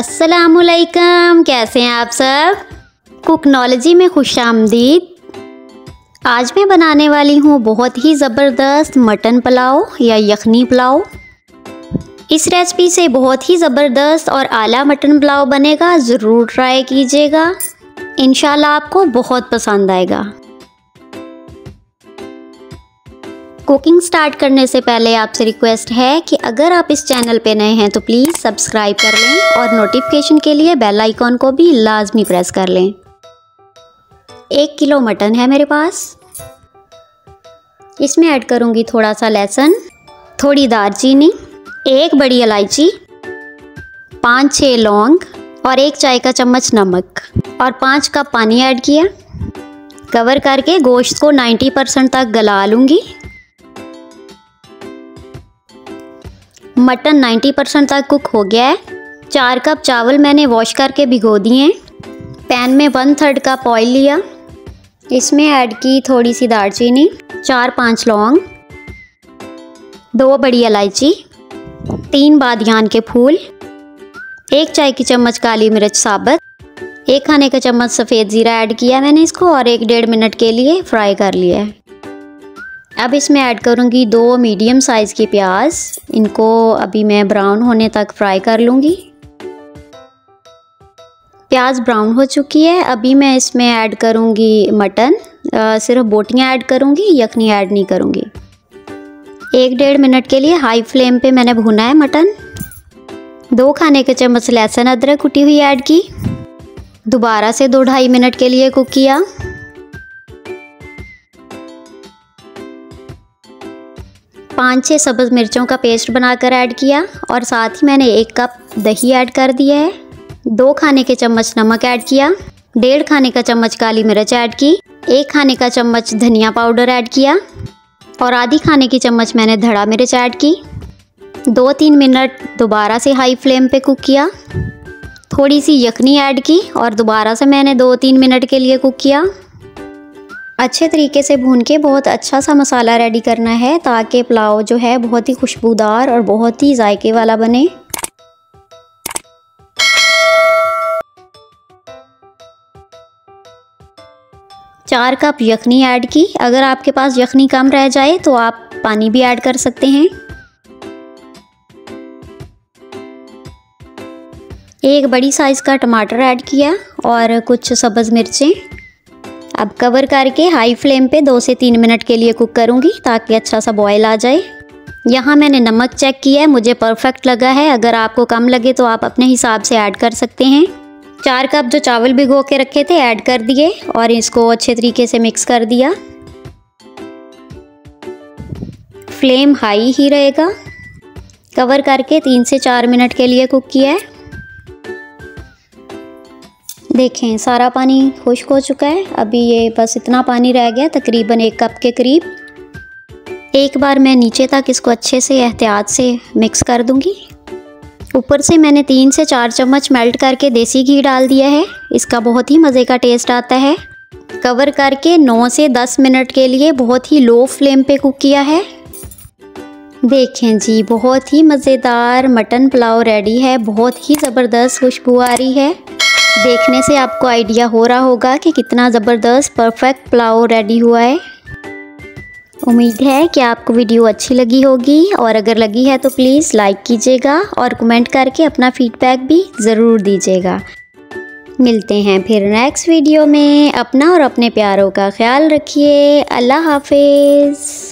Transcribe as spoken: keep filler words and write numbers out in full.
अस्सलामुअलैकुम, कैसे हैं आप सब। कुकनोलॉजी में खुशामदीद। आज मैं बनाने वाली हूँ बहुत ही ज़बरदस्त मटन पुलाव या यखनी पुलाव। इस रेसिपी से बहुत ही ज़बरदस्त और आला मटन पुलाव बनेगा, ज़रूर ट्राई कीजिएगा। इंशाल्लाह आपको बहुत पसंद आएगा। कुकिंग स्टार्ट करने से पहले आपसे रिक्वेस्ट है कि अगर आप इस चैनल पे नए हैं तो प्लीज़ सब्सक्राइब कर लें और नोटिफिकेशन के लिए बेल आइकॉन को भी लाजमी प्रेस कर लें। एक किलो मटन है मेरे पास। इसमें ऐड करूँगी थोड़ा सा लहसुन, थोड़ी दालचीनी, एक बड़ी इलायची, पाँच छः लौंग और एक चाय का चम्मच नमक और पाँच कप पानी ऐड किया। कवर करके गोश्त को नब्बे परसेंट तक गला लूँगी। मटन नब्बे परसेंट तक कुक हो गया है। चार कप चावल मैंने वॉश करके भिगो दिए हैं। पैन में वन थर्ड कप ऑयल लिया। इसमें ऐड की थोड़ी सी दालचीनी, चार पांच लौंग, दो बड़ी इलायची, तीन बादियान के फूल, एक चाय की चम्मच काली मिर्च साबुत, एक खाने का चम्मच सफ़ेद ज़ीरा ऐड किया मैंने इसको और एक डेढ़ मिनट के लिए फ्राई कर लिया है। अब इसमें ऐड करूँगी दो मीडियम साइज़ की प्याज। इनको अभी मैं ब्राउन होने तक फ्राई कर लूँगी। प्याज ब्राउन हो चुकी है। अभी मैं इसमें ऐड करूँगी मटन, सिर्फ बोटियाँ ऐड करूँगी, यखनी ऐड नहीं करूँगी। एक डेढ़ मिनट के लिए हाई फ्लेम पे मैंने भुना है मटन। दो खाने के चम्मच लहसुन अदरक कुटी हुई ऐड की। दोबारा से दो ढाई मिनट के लिए कुक किया। पाँच छः सब्ज़ मिर्चों का पेस्ट बनाकर ऐड किया और साथ ही मैंने एक कप दही ऐड कर दिया है। दो खाने के चम्मच नमक ऐड किया, डेढ़ खाने का चम्मच काली मिर्च ऐड की, एक खाने का चम्मच धनिया पाउडर ऐड किया और आधी खाने की चम्मच मैंने धड़ा मिर्च ऐड की। दो तीन मिनट दोबारा से हाई फ्लेम पे कुक किया। थोड़ी सी यखनी ऐड की और दोबारा से मैंने दो तीन मिनट के लिए कुक किया। अच्छे तरीके से भून के बहुत अच्छा सा मसाला रेडी करना है ताकि पुलाव जो है बहुत ही खुशबूदार और बहुत ही जायके वाला बने। चार कप यखनी ऐड की। अगर आपके पास यखनी कम रह जाए तो आप पानी भी ऐड कर सकते हैं। एक बड़ी साइज़ का टमाटर ऐड किया और कुछ सब्ज़ मिर्चें। अब कवर करके हाई फ्लेम पे दो से तीन मिनट के लिए कुक करूँगी ताकि अच्छा सा बॉयल आ जाए। यहाँ मैंने नमक चेक किया है, मुझे परफेक्ट लगा है। अगर आपको कम लगे तो आप अपने हिसाब से ऐड कर सकते हैं। चार कप जो चावल भिगो के रखे थे ऐड कर दिए और इसको अच्छे तरीके से मिक्स कर दिया। फ्लेम हाई ही रहेगा। कवर करके तीन से चार मिनट के लिए कुक किया है। देखें सारा पानी खुश्क हो चुका है। अभी ये बस इतना पानी रह गया, तकरीबन एक कप के करीब। एक बार मैं नीचे तक इसको अच्छे से एहतियात से मिक्स कर दूंगी। ऊपर से मैंने तीन से चार चम्मच मेल्ट करके देसी घी डाल दिया है। इसका बहुत ही मज़े का टेस्ट आता है। कवर करके नौ से दस मिनट के लिए बहुत ही लो फ्लेम पे कुक किया है। देखें जी, बहुत ही मज़ेदार मटन पुलाव रेडी है। बहुत ही ज़बरदस्त खुशबू आ रही है। देखने से आपको आइडिया हो रहा होगा कि कितना ज़बरदस्त परफेक्ट पुलाव रेडी हुआ है। उम्मीद है कि आपको वीडियो अच्छी लगी होगी और अगर लगी है तो प्लीज़ लाइक कीजिएगा और कमेंट करके अपना फीडबैक भी ज़रूर दीजिएगा। मिलते हैं फिर नेक्स्ट वीडियो में। अपना और अपने प्यारों का ख्याल रखिए। अल्लाह हाफिज़।